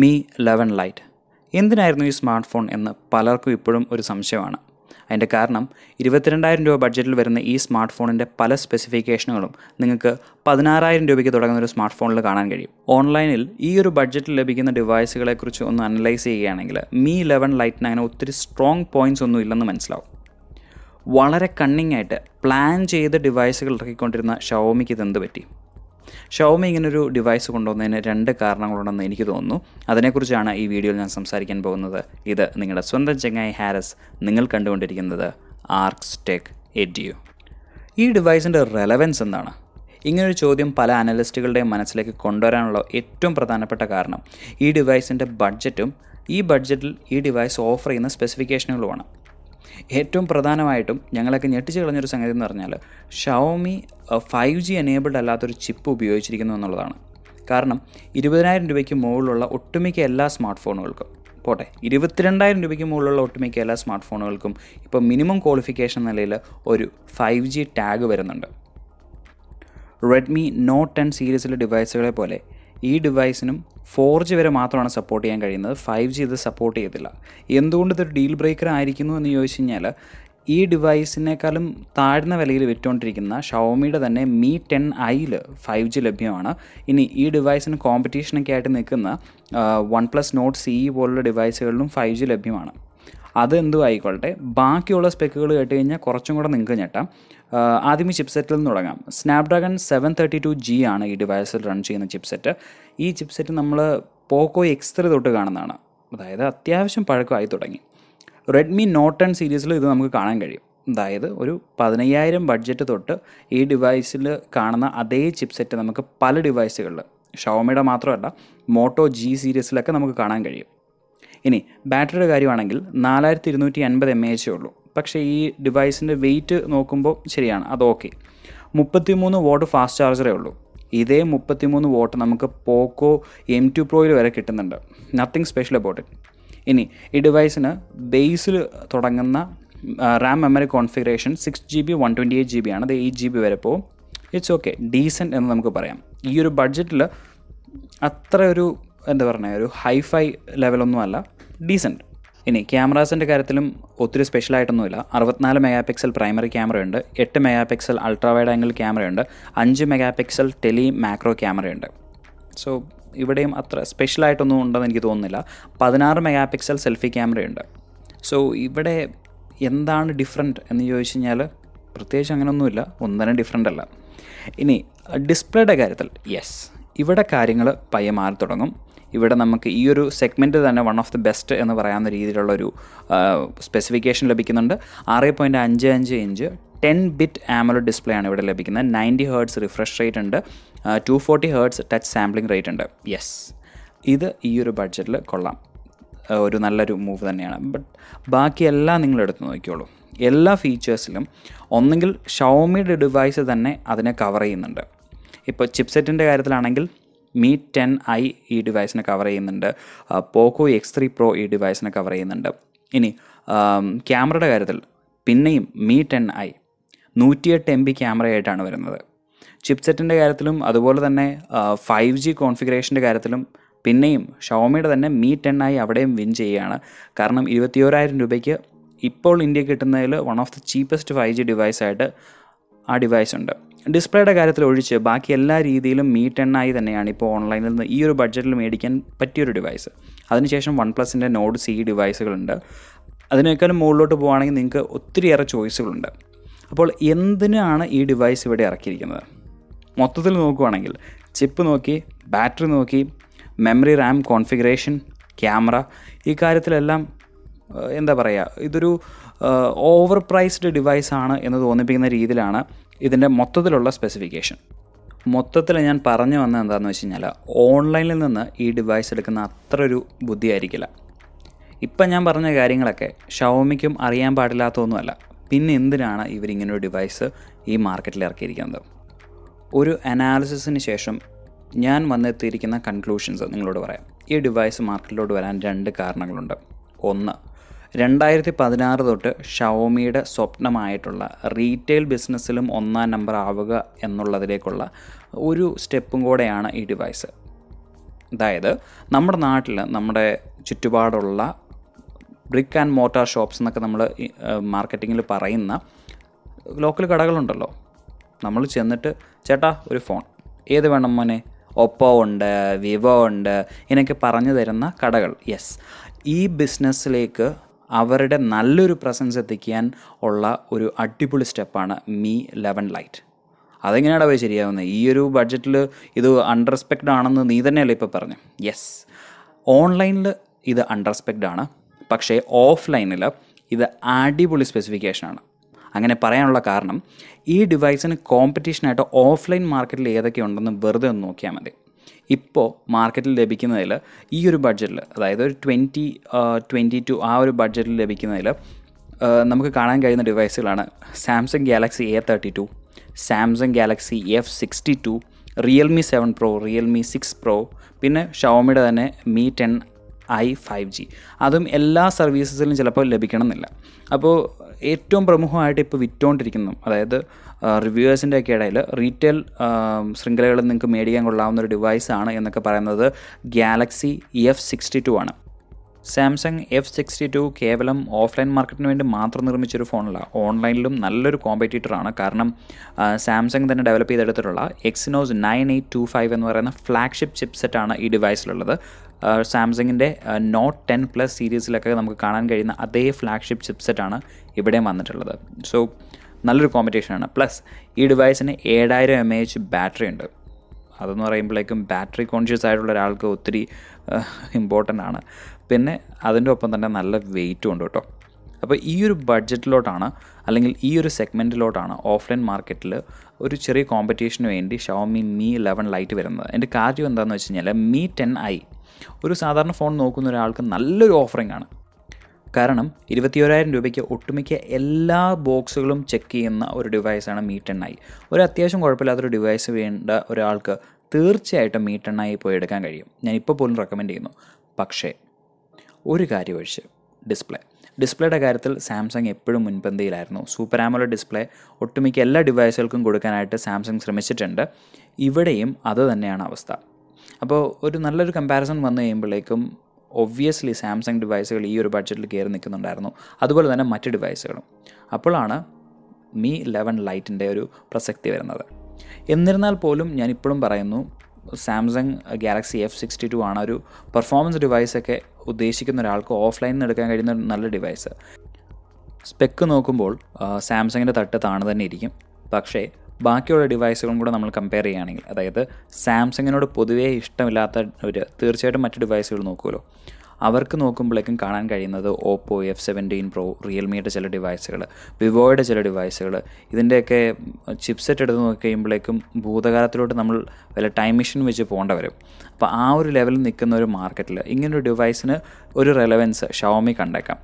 Mi 11 Lite. എന്തിനായിരുന്നു ഈ smart phone എന്ന് പലർക്കും ഇപ്പോഴും ഒരു സംശയമാണ്. അതിൻ്റെ കാരണം 22,000 രൂപ ബഡ്ജറ്റിൽ വരുന്ന ഈ സ്മാർട്ട് ഫോണിൻ്റെ പല സ്പെസിഫിക്കേഷനുകളും നിങ്ങൾക്ക് 16,000 രൂപയ്ക്ക് തുടങ്ങുന്ന ഒരു സ്മാർട്ട് ഫോണിൽ കാണാൻ കഴിയും. ഓൺലൈനിൽ ഈ ഒരു ബഡ്ജറ്റിൽ ലഭിക്കുന്ന ഡിവൈസുകളെക്കുറിച്ച് ഒന്ന് അനലൈസ് ചെയ്യുകയാണെങ്കിൽ Mi 11 ലൈറ്റിന് അങ്ങനെ ഒത്തിരി സ്ട്രോങ് പോയിൻറ്റ്സ് ഒന്നും ഇല്ലെന്ന് മനസ്സിലാവും. വളരെ കണ്ണിങ് ആയിട്ട് പ്ലാൻ ചെയ്ത് ഡിവൈസുകൾ ഇറക്കിക്കൊണ്ടിരുന്ന ഷവോമിക്ക് ഇതെന്ത് പറ്റി? ഷവോമി ഇങ്ങനൊരു ഡിവൈസ് കൊണ്ടുവന്നതിന് രണ്ട് കാരണങ്ങളുണ്ടെന്ന് എനിക്ക് തോന്നുന്നു. അതിനെക്കുറിച്ചാണ് ഈ വീഡിയോയിൽ ഞാൻ സംസാരിക്കാൻ പോകുന്നത്. ഇത് നിങ്ങളുടെ സ്വന്തം ചങ്ങായി ഹാരിസ്, നിങ്ങൾ കണ്ടുകൊണ്ടിരിക്കുന്നത് ആർക്സ് ടെക് എഡിയോ. ഈ ഡിവൈസിൻ്റെ റെലവൻസ് എന്താണ്? ഇങ്ങനൊരു ചോദ്യം പല അനലിസ്റ്റുകളുടെയും മനസ്സിലേക്ക് കൊണ്ടുവരാനുള്ള ഏറ്റവും പ്രധാനപ്പെട്ട കാരണം ഈ ഡിവൈസിൻ്റെ ബഡ്ജറ്റും ഈ ബഡ്ജറ്റിൽ ഈ ഡിവൈസ് ഓഫർ ചെയ്യുന്ന സ്പെസിഫിക്കേഷനുകളുമാണ്. ഏറ്റവും പ്രധാനമായിട്ടും ഞങ്ങളൊക്കെ ഞെട്ടിച്ച് കളഞ്ഞൊരു സംഗതി എന്ന് പറഞ്ഞാൽ ഷവോമി 5G എനേബിൾഡ് അല്ലാത്തൊരു ചിപ്പ് ഉപയോഗിച്ചിരിക്കുന്നു എന്നുള്ളതാണ്. കാരണം 20,000 രൂപയ്ക്ക് മുകളിലുള്ള ഒട്ടുമിക്ക എല്ലാ സ്മാർട്ട് ഫോണുകൾക്കും പോട്ടെ 22,000 രൂപയ്ക്ക് മുകളിലുള്ള ഒട്ടുമിക്ക എല്ലാ സ്മാർട്ട് ഫോണുകൾക്കും ഇപ്പോൾ മിനിമം ക്വാളിഫിക്കേഷൻ നിലയിൽ ഒരു 5G ടാഗ് വരുന്നുണ്ട്. റെഡ്മി നോട്ട് 10 സീരീസിലെ ഡിവൈസുകളെ പോലെ ഈ ഡിവൈസിനും 4G വരെ മാത്രമാണ് സപ്പോർട്ട് ചെയ്യാൻ കഴിയുന്നത്. 5G ഇത് സപ്പോർട്ട് ചെയ്തില്ല. എന്തുകൊണ്ട് ഇതൊരു ഡീൽ ബ്രേക്കർ ആയിരിക്കുന്നു എന്ന് ചോദിച്ചു കഴിഞ്ഞാൽ ഈ ഡിവൈസിനേക്കാളും താഴ്ന്ന വിലയിൽ വിറ്റുകൊണ്ടിരിക്കുന്ന ഷവോമിയുടെ തന്നെ Mi 10iയിൽ 5G ലഭ്യമാണ്. ഇനി ഈ ഡിവൈസിന് കോമ്പറ്റീഷനൊക്കെ ആയിട്ട് നിൽക്കുന്ന OnePlus Nord CE പോലുള്ള ഡിവൈസുകളിലും 5G ലഭ്യമാണ്. അതെന്തും ആയിക്കോട്ടെ, ബാക്കിയുള്ള സ്പെക്കുകൾ കേട്ട് കഴിഞ്ഞാൽ കുറച്ചും കൂടെ നിങ്ങൾക്ക് ഞെട്ടാം. ആദ്യം ഈ ചിപ്സെറ്റിൽ നിന്ന് തുടങ്ങാം. സ്നാപ്ഡ്രാഗൺ 732G ആണ് ഈ ഡിവൈസിൽ റൺ ചെയ്യുന്ന ചിപ്സെറ്റ്. ഈ ചിപ്സെറ്റ് നമ്മൾ POCO X3 തൊട്ട് കാണുന്നതാണ്, അതായത് അത്യാവശ്യം പഴക്കമായി തുടങ്ങി. റെഡ്മി നോട്ട് 10 സീരീസിൽ ഇത് നമുക്ക് കാണാൻ കഴിയും. അതായത് ഒരു 15,000 ബഡ്ജറ്റ് തൊട്ട് ഈ ഡിവൈസിൽ കാണുന്ന അതേ ചിപ്സെറ്റ് നമുക്ക് പല ഡിവൈസുകളിൽ ഷവോമിയുടെ മാത്രമല്ല മോട്ടോ G സീരീസിലൊക്കെ നമുക്ക് കാണാൻ കഴിയും. ഇനി ബാറ്ററിയുടെ കാര്യമാണെങ്കിൽ 4250 mAh ഉള്ളൂ. പക്ഷേ ഈ ഡിവൈസിൻ്റെ വെയിറ്റ് നോക്കുമ്പോൾ ശരിയാണ്, അതോക്കെ. 33 വാട്ട് ഫാസ്റ്റ് ചാർജറേ ഉള്ളൂ. ഇതേ 33 വാട്ട് നമുക്ക് പോക്കോ M2 പ്രോയിൽ വരെ കിട്ടുന്നുണ്ട്. Nothing special about it. ഇനി ഈ ഡിവൈസിന് ബേസിൽ തുടങ്ങുന്ന RAM memory configuration 6 GB 128 GB ആണ്. അത് 8 GB വരെ പോവും. ഇറ്റ്സ് ഓക്കെ, ഡീസൻറ്റ് എന്ന് നമുക്ക് പറയാം. ഈ ഒരു ബഡ്ജറ്റിൽ അത്ര ഒരു ഒരു ഹൈഫൈ ലെവലൊന്നും അല്ല, ഡീസൻറ്റ്. ഇനി ക്യാമറാസിൻ്റെ കാര്യത്തിലും ഒത്തിരി സ്പെഷ്യലായിട്ടൊന്നുമില്ല. 64 MP പ്രൈമറി ക്യാമറയുണ്ട്, 8 MP അൾട്രാ വൈഡ് ആംഗിൾ ക്യാമറയുണ്ട്, 5 MP ടെലി മാക്രോ ക്യാമറയുണ്ട്. സോ ഇവിടെയും അത്ര സ്പെഷ്യലായിട്ടൊന്നും ഉണ്ടെന്ന് എനിക്ക് തോന്നുന്നില്ല. 16 MP സെൽഫി ക്യാമറയുണ്ട്. സോ ഇവിടെ എന്താണ് ഡിഫറൻറ്റ് എന്ന് ചോദിച്ചു കഴിഞ്ഞാൽ പ്രത്യേകിച്ച് അങ്ങനെയൊന്നുമില്ല, ഒന്നിനും ഡിഫറൻ്റ് അല്ല. ഇനി ഡിസ്പ്ലേയുടെ കാര്യത്തിൽ യെസ്, ഇവിടെ കാര്യങ്ങൾ പയ്യെ മാറി തുടങ്ങും. ഇവിടെ നമുക്ക് ഈ ഒരു സെഗ്മെൻറ്റ് തന്നെ വൺ ഓഫ് ദി ബെസ്റ്റ് എന്ന് പറയാവുന്ന രീതിയിലുള്ളൊരു സ്പെസിഫിക്കേഷൻ ലഭിക്കുന്നുണ്ട്. 6.55 ഇഞ്ച് 10-bit AMOLED ഡിസ്പ്ലേ ആണ് ഇവിടെ ലഭിക്കുന്നത്. 90 Hz റിഫ്രഷ് റേറ്റ് ഉണ്ട്, 240 Hz ടച്ച് സാമ്പിളിംഗ് റേറ്റ് ഉണ്ട്. യെസ്, ഇത് ഈ ഒരു ബഡ്ജറ്റിൽ കൊള്ളാം, ഒരു നല്ലൊരു മൂവ് തന്നെയാണ്. ബട്ട് ബാക്കിയെല്ലാം നിങ്ങൾ എടുത്ത് നോക്കിയോളൂ. എല്ലാ ഫീച്ചേഴ്സിലും ഒന്നെങ്കിൽ ഷവോമിയുടെ ഡിവൈസ് തന്നെ അതിനെ കവർ ചെയ്യുന്നുണ്ട്. ഇപ്പോൾ ചിപ്സെറ്റിൻ്റെ കാര്യത്തിലാണെങ്കിൽ Mi 10i ഈ ഡിവൈസിനെ കവർ ചെയ്യുന്നുണ്ട്, പോക്കോ X3 Pro ഈ ഡിവൈസിനെ കവർ ചെയ്യുന്നുണ്ട്. ഇനി ക്യാമറയുടെ കാര്യത്തിൽ പിന്നെയും Mi 10i 108 MP ക്യാമറയായിട്ടാണ് വരുന്നത്. ചിപ്സെറ്റിൻ്റെ കാര്യത്തിലും അതുപോലെ തന്നെ 5G കോൺഫിഗറേഷൻ്റെ കാര്യത്തിലും പിന്നെയും ഷവോമിയുടെ തന്നെ Mi 10i അവിടെയും വിൻ ചെയ്യുകയാണ്. കാരണം 21,000 രൂപയ്ക്ക് ഇപ്പോൾ ഇന്ത്യ കിട്ടുന്നതിൽ one of the cheapest 5G ഡിവൈസായിട്ട് ആ ഡിവൈസ് ഉണ്ട്. ഡിസ്പ്ലേയുടെ കാര്യത്തിൽ ഒഴിച്ച് ബാക്കി എല്ലാ രീതിയിലും Mi 10i തന്നെയാണ് ഇപ്പോൾ ഓൺലൈനിൽ നിന്ന് ഈ ഒരു ബഡ്ജറ്റിൽ മേടിക്കാൻ പറ്റിയൊരു ഡിവൈസ്. അതിനുശേഷം വൺ പ്ലസിൻ്റെ നോഡ് CE ഡിവൈസുകളുണ്ട്. അതിനേക്കാളും മുകളിലോട്ട് പോകുകയാണെങ്കിൽ നിങ്ങൾക്ക് ഒത്തിരിയേറെ ചോയ്സുകളുണ്ട്. അപ്പോൾ എന്തിനാണ് ഈ ഡിവൈസ് ഇവിടെ ഇറക്കിയിരിക്കുന്നത്? മൊത്തത്തിൽ നോക്കുകയാണെങ്കിൽ ചിപ്പ് നോക്കി, ബാറ്ററി നോക്കി, മെമ്മറി, റാം കോൺഫിഗറേഷൻ, ക്യാമറ, ഈ കാര്യത്തിലെല്ലാം ഇതൊരു ഓവർ പ്രൈസ്ഡ് ഡിവൈസാണ് എന്ന് തോന്നിപ്പിക്കുന്ന രീതിയിലാണ് ഇതിൻ്റെ മൊത്തത്തിലുള്ള സ്പെസിഫിക്കേഷൻ. മൊത്തത്തിൽ ഞാൻ പറഞ്ഞു വന്നത് എന്താണെന്ന് വെച്ച് കഴിഞ്ഞാൽ ഓൺലൈനിൽ നിന്ന് ഈ ഡിവൈസ് എടുക്കുന്ന അത്ര ഒരു ബുദ്ധിയായിരിക്കില്ല. ഇപ്പം ഞാൻ പറഞ്ഞ കാര്യങ്ങളൊക്കെ ഷവോമിക്കും അറിയാൻ പാടില്ലാത്തതൊന്നുമല്ല. പിന്നെ എന്തിനാണ് ഇവരിങ്ങനൊരു ഡിവൈസ് ഈ മാർക്കറ്റിൽ ഇറക്കിയിരിക്കുന്നത്? ഒരു അനാലിസിസിന് ശേഷം ഞാൻ വന്നെത്തിയിരിക്കുന്ന കൺക്ലൂഷൻസ് നിങ്ങളോട് പറയാം. ഈ ഡിവൈസ് മാർക്കറ്റിലോട്ട് വരാൻ രണ്ട് കാരണങ്ങളുണ്ട്. ഒന്ന്, 2016 തൊട്ട് ഷവോമിയുടെ സ്വപ്നമായിട്ടുള്ള റീറ്റെയിൽ ബിസിനസ്സിലും 1-ാം നമ്പർ ആവുക എന്നുള്ളതിലേക്കുള്ള ഒരു സ്റ്റെപ്പും കൂടെയാണ് ഈ ഡിവൈസ്. അതായത് നമ്മുടെ നാട്ടിൽ നമ്മുടെ ചുറ്റുപാടുള്ള ബ്രിക്ക് ആൻഡ് മോട്ടാർ ഷോപ്സ് എന്നൊക്കെ നമ്മൾ മാർക്കറ്റിങ്ങിൽ പറയുന്ന ലോക്കൽ കടകളുണ്ടല്ലോ, നമ്മൾ ചെന്നിട്ട് ചേട്ടാ ഒരു ഫോൺ ഏത് വേണം മോനെ, ഒപ്പോ ഉണ്ട്, വിവോ ഉണ്ട്, ഇങ്ങനെയൊക്കെ പറഞ്ഞു തരുന്ന കടകൾ. യെസ്, ഈ ബിസിനസ്സിലേക്ക് അവരുടെ നല്ലൊരു പ്രസൻസ് എത്തിക്കാൻ ഉള്ള ഒരു അടിപൊളി സ്റ്റെപ്പാണ് Mi 11 Lite. അതെങ്ങനെയാണ് അവർ ശരിയാവുന്നത്? ഈ ഒരു ബഡ്ജറ്റിൽ ഇത് അൺറെസ്പെക്റ്റ് ആണെന്ന് നീ തന്നെയല്ലേ ഇപ്പോൾ പറഞ്ഞു. യെസ്, ഓൺലൈനിൽ ഇത് അൺറെസ്പെക്റ്റ് ആണ്, പക്ഷേ ഓഫ്ലൈനിൽ ഇത് അടിപൊളി സ്പെസിഫിക്കേഷനാണ്. അങ്ങനെ പറയാനുള്ള കാരണം ഈ ഡിവൈസിന് കോമ്പറ്റീഷനായിട്ട് ഓഫ്ലൈൻ മാർക്കറ്റിൽ ഏതൊക്കെ ഉണ്ടെന്ന് വെറുതെ ഒന്ന് നോക്കിയാൽ മതി. ഇപ്പോൾ മാർക്കറ്റിൽ ലഭിക്കുന്നതിൽ ഈ ഒരു ബഡ്ജറ്റിൽ, അതായത് ഒരു 2022 ആ ഒരു ബഡ്ജറ്റിൽ ലഭിക്കുന്നതിൽ നമുക്ക് കാണാൻ കഴിയുന്ന ഡിവൈസുകളാണ് Samsung Galaxy A32, Samsung Galaxy F62, Realme 7 Pro, Realme 6 Pro, പിന്നെ ഷവോമിയുടെ തന്നെ Mi 10i 5G. അതും എല്ലാ സർവീസസിലും ചിലപ്പോൾ ലഭിക്കണമെന്നില്ല. അപ്പോൾ ഏറ്റവും പ്രമുഖമായിട്ട് ഇപ്പോൾ വിറ്റുകൊണ്ടിരിക്കുന്നു, അതായത് റിവ്യൂവേഴ്സിൻ്റെയൊക്കെ ഇടയിൽ റീറ്റെയിൽ ശൃംഖലകളിൽ നിങ്ങൾക്ക് മേടിക്കാൻ കൊള്ളാവുന്ന ഒരു ഡിവൈസാണ് എന്നൊക്കെ പറയുന്നത് ഗാലക്സി F62 ആണ്. സാംസങ് F62 കേവലം ഓഫ്ലൈൻ മാർക്കറ്റിന് വേണ്ടി മാത്രം നിർമ്മിച്ചൊരു ഫോണല്ല, ഓൺലൈനിലും നല്ലൊരു കോമ്പറ്റീറ്ററാണ്. കാരണം സാംസങ് തന്നെ ഡെവലപ്പ് ചെയ്തെടുത്തിട്ടുള്ള എക്സിനോസ് 9825 എന്ന് പറയുന്ന ഫ്ലാഗ്ഷിപ്പ് ചിപ്സെറ്റാണ് ഈ ഡിവൈസിലുള്ളത്. സാംസങ്ങിൻ്റെ നോട്ട് 10 Plus സീരീസിലൊക്കെ നമുക്ക് കാണാൻ കഴിയുന്ന അതേ ഫ്ലാഗ്ഷിപ്പ് ചിപ്സെറ്റാണ് ഇവിടെയും വന്നിട്ടുള്ളത്. സോ നല്ലൊരു കോമ്പറ്റീഷനാണ്. പ്ലസ് ഈ ഡിവൈസിന് 7000 mAh ബാറ്ററി ഉണ്ട്. അതെന്ന് പറയുമ്പോഴേക്കും ബാറ്ററി കോൺഷ്യസ് ആയിട്ടുള്ള ഒരാൾക്ക് ഒത്തിരി ഇമ്പോർട്ടൻ്റ് ആണ്. പിന്നെ അതിൻ്റെ ഒപ്പം തന്നെ നല്ല വെയിറ്റും ഉണ്ട് കേട്ടോ. അപ്പോൾ ഈ ഒരു ബഡ്ജറ്റിലോട്ടാണ്, അല്ലെങ്കിൽ ഈ ഒരു സെഗ്മെൻറ്റിലോട്ടാണ് ഓഫ്ലൈൻ മാർക്കറ്റിൽ ഒരു ചെറിയ കോമ്പറ്റീഷന് വേണ്ടി ഷവോമി Mi 11 Lite വരുന്നത്. എൻ്റെ കാര്യം എന്താണെന്ന് വെച്ച് കഴിഞ്ഞാൽ Mi 10i ഒരു സാധാരണ ഫോൺ നോക്കുന്ന ഒരാൾക്ക് നല്ലൊരു ഓഫറിംഗ് ആണ്. കാരണം 21,000 രൂപയ്ക്ക് ഒട്ടുമിക്ക എല്ലാ ബോക്സുകളും ചെക്ക് ചെയ്യുന്ന ഒരു ഡിവൈസാണ് Mi 10i. ഒരു അത്യാവശ്യം കുഴപ്പമില്ലാത്തൊരു ഡിവൈസ് വേണ്ട ഒരാൾക്ക് തീർച്ചയായിട്ടും Mi 10i പോയി എടുക്കാൻ കഴിയും. ഞാൻ ഇപ്പോൾ പോലും റെക്കമെൻഡ് ചെയ്യുന്നു. പക്ഷേ ഒരു കാര്യം ഒഴിച്ച്, ഡിസ്പ്ലേയുടെ കാര്യത്തിൽ സാംസങ് എപ്പോഴും മുൻപന്തിയിലായിരുന്നു. സൂപ്പർ AMOLED ഡിസ്പ്ലേ ഒട്ടുമിക്ക എല്ലാ ഡിവൈസുകൾക്കും കൊടുക്കാനായിട്ട് സാംസങ് ശ്രമിച്ചിട്ടുണ്ട്. ഇവിടെയും അത് തന്നെയാണ് അവസ്ഥ. അപ്പോൾ ഒരു നല്ലൊരു കമ്പാരിസൺ വന്നു കഴിയുമ്പോഴേക്കും ഒബ്വിയസ്ലി സാംസങ് ഡിവൈസുകൾ ഈ ഒരു ബഡ്ജറ്റിൽ കയറി നിൽക്കുന്നുണ്ടായിരുന്നു, അതുപോലെ തന്നെ മറ്റ് ഡിവൈസുകളും. അപ്പോഴാണ് Mi 11 Liteൻ്റെ ഒരു പ്രസക്തി വരുന്നത്. എന്നിരുന്നാൽ പോലും ഞാനിപ്പോഴും പറയുന്നു, സാംസങ് ഗാലക്സി F62 ആണ് ഒരു പെർഫോമൻസ് ഡിവൈസൊക്കെ ഉദ്ദേശിക്കുന്ന ഒരാൾക്ക് ഓഫ്ലൈനിൽ നിന്ന് എടുക്കാൻ കഴിയുന്ന നല്ല ഡിവൈസ്. സ്പെക്ക് നോക്കുമ്പോൾ സാംസങ്ങിൻ്റെ തട്ട് താണു തന്നെ ഇരിക്കും. പക്ഷേ ബാക്കിയുള്ള ഡിവൈസുകളും കൂടെ നമ്മൾ കമ്പയർ ചെയ്യുകയാണെങ്കിൽ, അതായത് സാംസങ്ങിനോട് പൊതുവേ ഇഷ്ടമില്ലാത്ത ഒരു തീർച്ചയായിട്ടും മറ്റ് ഡിവൈസുകൾ നോക്കുമല്ലോ, അവർക്ക് നോക്കുമ്പോഴേക്കും കാണാൻ കഴിയുന്നത് ഓപ്പോ F17 Pro, റിയൽമിയുടെ ചില ഡിവൈസുകൾ, വിവോയുടെ ചില ഡിവൈസുകൾ, ഇതിൻ്റെയൊക്കെ ചിപ്സെറ്റ് എടുത്ത് നോക്കി കഴിയുമ്പോഴേക്കും ഭൂതകാലത്തിലോട്ട് നമ്മൾ വല്ല ടൈം മെഷീൻ വെച്ച് പോകേണ്ട വരും. അപ്പോൾ ആ ഒരു ലെവലിൽ നിൽക്കുന്ന ഒരു മാർക്കറ്റിൽ ഇങ്ങനൊരു ഡിവൈസിന് ഒരു റെലവൻസ് ഷവോമി കണ്ടേക്കാം.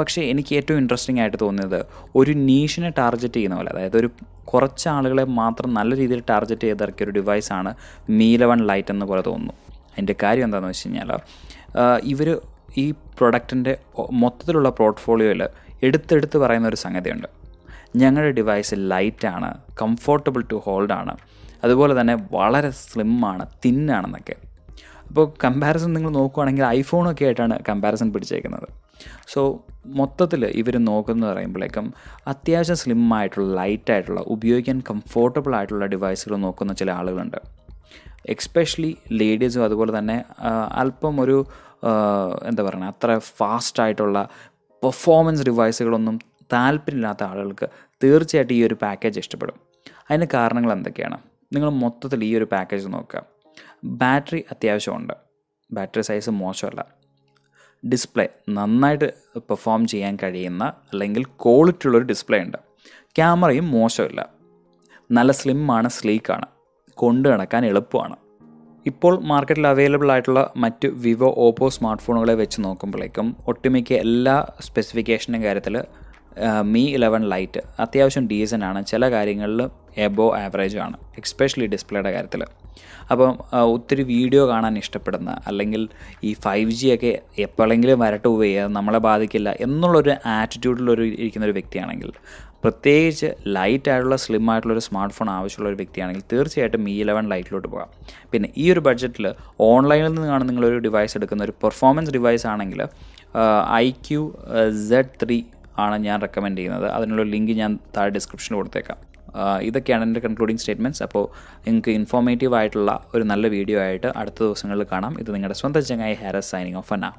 പക്ഷേ എനിക്ക് ഏറ്റവും ഇൻട്രസ്റ്റിംഗ് ആയിട്ട് തോന്നിയത് ഒരു നീഷിനെ ടാർഗറ്റ് ചെയ്യുന്ന പോലെ, അതായത് ഒരു കുറച്ച് ആളുകളെ മാത്രം നല്ല രീതിയിൽ ടാർഗറ്റ് ചെയ്തിറക്കിയ ഒരു ഡിവൈസാണ് Mi 11 Lite എന്ന് പോലെ തോന്നുന്നു. അതിൻ്റെ കാര്യം എന്താണെന്ന് വെച്ച് കഴിഞ്ഞാൽ ഇവർ ഈ പ്രൊഡക്റ്റിൻ്റെ മൊത്തത്തിലുള്ള പോർട്ട്ഫോളിയോയിൽ എടുത്തെടുത്ത് പറയുന്ന ഒരു സംഗതിയുണ്ട്, ഞങ്ങളുടെ ഡിവൈസ് ലൈറ്റാണ്, കംഫോർട്ടബിൾ ടു ഹോൾഡാണ്, അതുപോലെ തന്നെ വളരെ സ്ലിമ്മാണ്, തിന്നാണെന്നൊക്കെ. അപ്പോൾ കമ്പാരിസൺ നിങ്ങൾ നോക്കുകയാണെങ്കിൽ ഐഫോണൊക്കെ ആയിട്ടാണ് കമ്പാരിസൺ പിടിച്ചേക്കുന്നത്. സോ മൊത്തത്തിൽ ഇവർ നോക്കുന്നത് പറയുമ്പോഴേക്കും അത്യാവശ്യം സ്ലിമ്മായിട്ടുള്ള, ലൈറ്റായിട്ടുള്ള, ഉപയോഗിക്കാൻ കംഫോർട്ടബിൾ ആയിട്ടുള്ള ഡിവൈസുകൾ നോക്കുന്ന ചില ആളുകളുണ്ട്. എക്സ്പെഷ്യലി ലേഡീസും അതുപോലെ തന്നെ അല്പം ഒരു എന്താ പറയുക, അത്ര ഫാസ്റ്റായിട്ടുള്ള പെർഫോമൻസ് ഡിവൈസുകളൊന്നും താല്പര്യമില്ലാത്ത ആളുകൾക്ക് തീർച്ചയായിട്ടും ഈ ഒരു പാക്കേജ് ഇഷ്ടപ്പെടും. അതിന് കാരണങ്ങൾ എന്തൊക്കെയാണ്? നിങ്ങൾ മൊത്തത്തിൽ ഈ ഒരു പാക്കേജ് നോക്കുക. ബാറ്ററി അത്യാവശ്യമുണ്ട്, ബാറ്ററി സൈസ് മോശമല്ല, ഡിസ്പ്ലേ നന്നായിട്ട് പെർഫോം ചെയ്യാൻ കഴിയുന്ന അല്ലെങ്കിൽ ക്വാളിറ്റി ഉള്ളൊരു ഡിസ്പ്ലേ ഉണ്ട്, ക്യാമറയും മോശമില്ല, നല്ല സ്ലിമ്മാണ്, സ്ലീക്കാണ്, കൊണ്ടു നടക്കാൻ എളുപ്പമാണ്. ഇപ്പോൾ മാർക്കറ്റിൽ അവൈലബിൾ ആയിട്ടുള്ള മറ്റ് വിവോ, ഓപ്പോ സ്മാർട്ട് ഫോണുകളെ വെച്ച് നോക്കുമ്പോഴേക്കും ഒട്ടുമിക്ക എല്ലാ സ്പെസിഫിക്കേഷൻ്റെ കാര്യത്തിൽ Mi 11 Lite അത്യാവശ്യം ഡീസൻ്റ് ആണ്, ചില കാര്യങ്ങളിൽ എബോ ആവറേജ് ആണ്, എക്സ്പെഷ്യലി ഡിസ്പ്ലേയുടെ കാര്യത്തിൽ. അപ്പം ഒത്തിരി വീഡിയോ കാണാൻ ഇഷ്ടപ്പെടുന്ന അല്ലെങ്കിൽ ഈ 5G ഒക്കെ എപ്പോഴെങ്കിലും വരട്ട് പോവുക ചെയ്യാതെ നമ്മളെ ബാധിക്കില്ല എന്നുള്ളൊരു ആറ്റിറ്റ്യൂഡിലൊരു ഇരിക്കുന്ന ഒരു വ്യക്തിയാണെങ്കിൽ, പ്രത്യേകിച്ച് ലൈറ്റായിട്ടുള്ള സ്ലിം ആയിട്ടുള്ളൊരു സ്മാർട്ട് ഫോൺ ആവശ്യമുള്ള ഒരു വ്യക്തിയാണെങ്കിൽ തീർച്ചയായിട്ടും Mi 11 ലൈറ്റിലോട്ട് പോകാം. പിന്നെ ഈ ഒരു ബഡ്ജറ്റിൽ ഓൺലൈനിൽ നിന്നാണ് നിങ്ങളൊരു ഡിവൈസ് എടുക്കുന്ന ഒരു പെർഫോമൻസ് ഡിവൈസ് ആണെങ്കിൽ IQZ3 ആണ് ഞാൻ റെക്കമെൻഡ് ചെയ്യുന്നത്. അതിനുള്ള ലിങ്ക് ഞാൻ താഴെ ഡിസ്ക്രിപ്ഷനിൽ കൊടുത്തേക്കാം. ഇതൊക്കെയാണ് എൻ്റെ കൺക്ലൂഡിങ് സ്റ്റേറ്റ്മെൻറ്റ്സ്. അപ്പോൾ നിങ്ങൾക്ക് ഇൻഫോർമേറ്റീവ് ആയിട്ടുള്ള ഒരു നല്ല വീഡിയോ ആയിട്ട് അടുത്ത ദിവസങ്ങളിൽ കാണാം. ഇത് നിങ്ങളുടെ സ്വന്തം ചങ്ങായി ഹാരസ് സൈനിങ് ഓഫ്.